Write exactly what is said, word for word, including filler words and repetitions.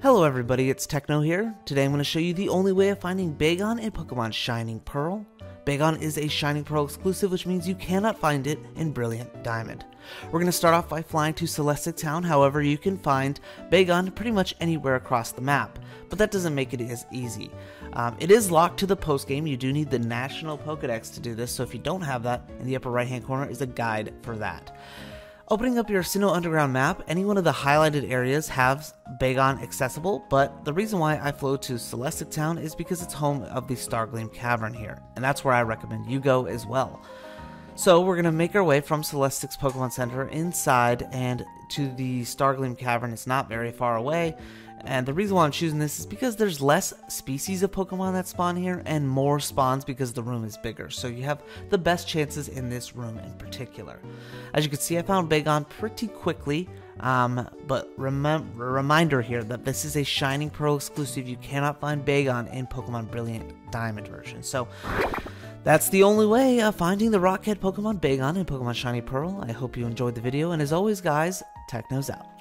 Hello everybody, it's Techno here. Today I'm going to show you the only way of finding Bagon in Pokemon Shining Pearl. Bagon is a Shining Pearl exclusive, which means you cannot find it in Brilliant Diamond. We're going to start off by flying to Celestic Town. However, you can find Bagon pretty much anywhere across the map, but that doesn't make it as easy. Um, it is locked to the post-game. You do need the National Pokedex to do this, so if you don't have that, in the upper right-hand corner is a guide for that. Opening up your Sinnoh Underground map, any one of the highlighted areas has Bagon accessible, but the reason why I flew to Celestic Town is because it's home of the Stargleam Cavern here, and that's where I recommend you go as well. So we're going to make our way from Celestic's Pokemon Center inside and to the Stargleam Cavern. It's not very far away, and the reason why I'm choosing this is because there's less species of Pokemon that spawn here and more spawns because the room is bigger, so you have the best chances in this room in particular. As you can see, I found Bagon pretty quickly, um, but remember, reminder here that this is a Shining Pearl exclusive. You cannot find Bagon in Pokemon Brilliant Diamond version, so that's the only way of finding the Rockhead Pokemon Bagon in Pokemon Shiny Pearl. I hope you enjoyed the video, and as always guys, Techno's out.